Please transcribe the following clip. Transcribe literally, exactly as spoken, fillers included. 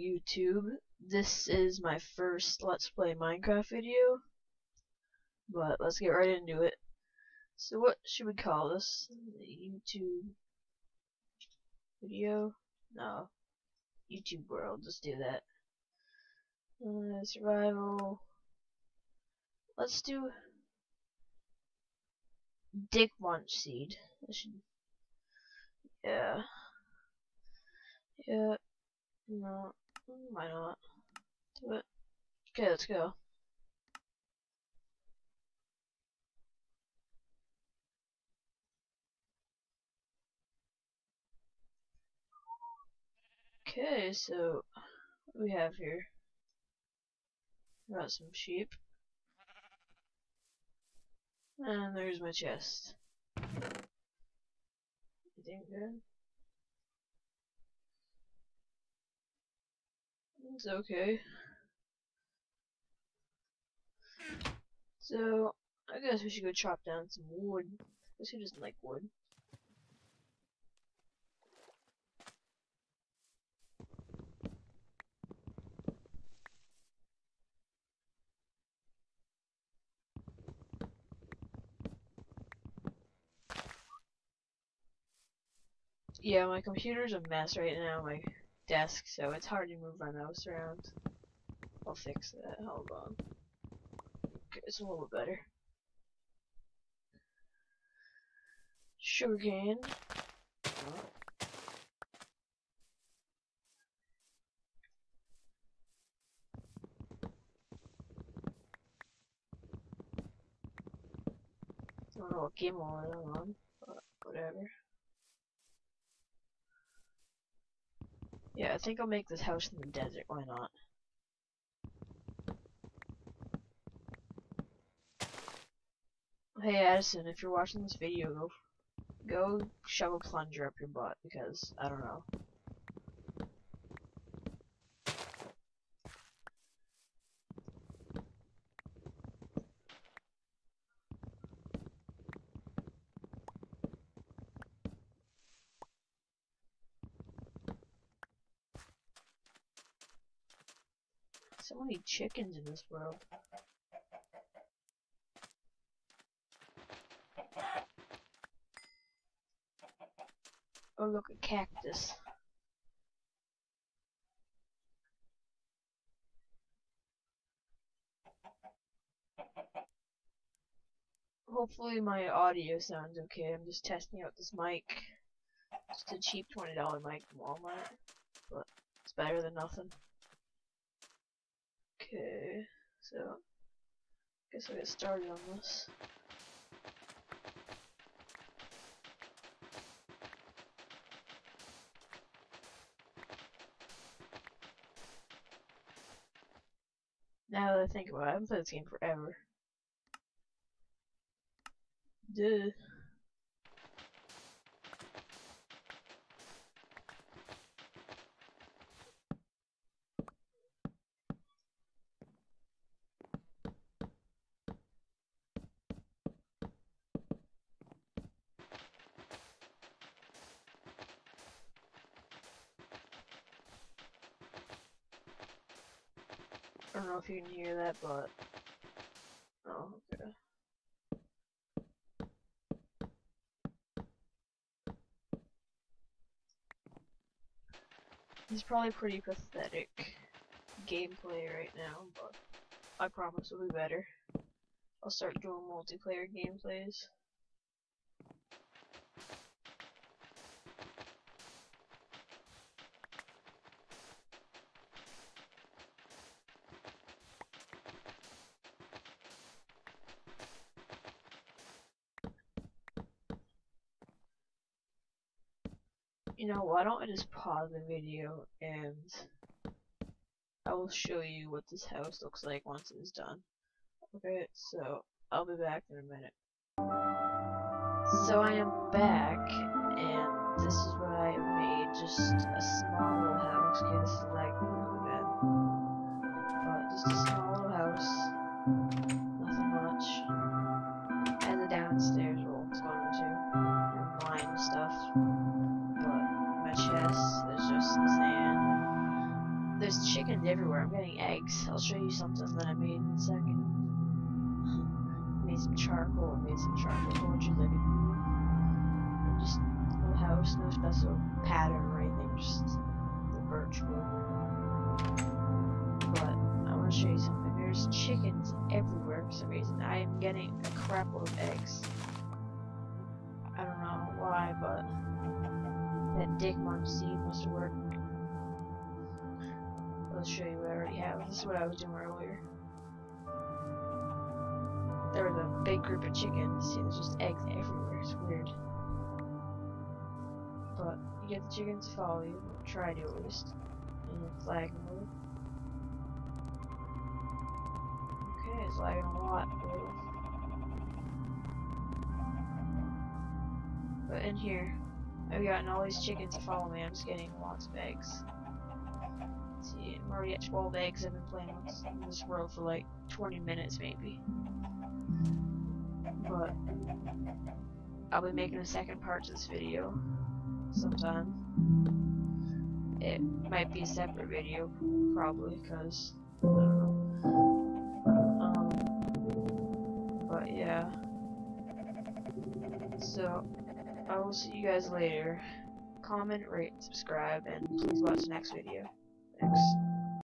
YouTube. This is my first Let's Play Minecraft video, but let's get right into it. So what should we call this? YouTube video? No. YouTube world. Let's do that. Uh, survival. Let's do Dick Munch Seed. I should, yeah. Yeah. No. Why not? Do it. Okay, let's go. Okay, so what do we have here? Got some sheep. And there's my chest. Anything good? It's okay. So, I guess we should go chop down some wood. I guess who doesn't like wood? Yeah, my computer's a mess right now, my desk, so it's hard to move my mouse around. I'll fix that, hold on. Okay, it's a little better. Sugarcane. Oh. I don't know what game I'm on, but whatever. Yeah, I think I'll make this house in the desert, why not? Hey Addison, if you're watching this video, go, go shove a plunger up your butt, because, I don't know. So many chickens in this world. Oh, look, a cactus. Hopefully my audio sounds okay. I'm just testing out this mic. Just a cheap twenty dollar mic from Walmart, but it's better than nothing. Okay, so I guess I'll get started on this. Now that I think about it, I haven't played this game forever. Duh. I don't know if you can hear that, but oh, okay. It's probably pretty pathetic gameplay right now, but I promise it'll be better. I'll start doing multiplayer gameplays. You know, why don't I just pause the video and I will show you what this house looks like once it's done. Okay, so I'll be back in a minute. So I am back, and this is what I made, just a small little house. Okay, this is lagging a little bit, but just a small little house, nothing much, and the downstairs room is going to, and wine stuff. Chest, there's just sand, There's chickens everywhere. I'm getting eggs. I'll show you something that I made in a second. I made some charcoal. I made some charcoal torches. I can just no house, no special pattern or anything. Just the birch wood. But I want to show you something. There's chickens everywhere for some reason. I am getting a crap load of eggs. I don't know why, but that dick munch seed must have worked. I'll show you what I already have. This is what I was doing earlier. There was a big group of chickens. See, there's just eggs everywhere. It's weird. But you get the chickens to follow you. Try to at least. And you flag them over. Okay, it's lagging a lot. But in here, I've gotten all these chickens to follow me. I'm just getting lots of eggs. Let's see, I'm already at twelve eggs. I've been playing in this world for like twenty minutes, maybe. But I'll be making a second part to this video sometime. It might be a separate video, probably, because I don't know. Um, but yeah. So I will see you guys later. Comment, rate, subscribe, and please watch the next video. Thanks.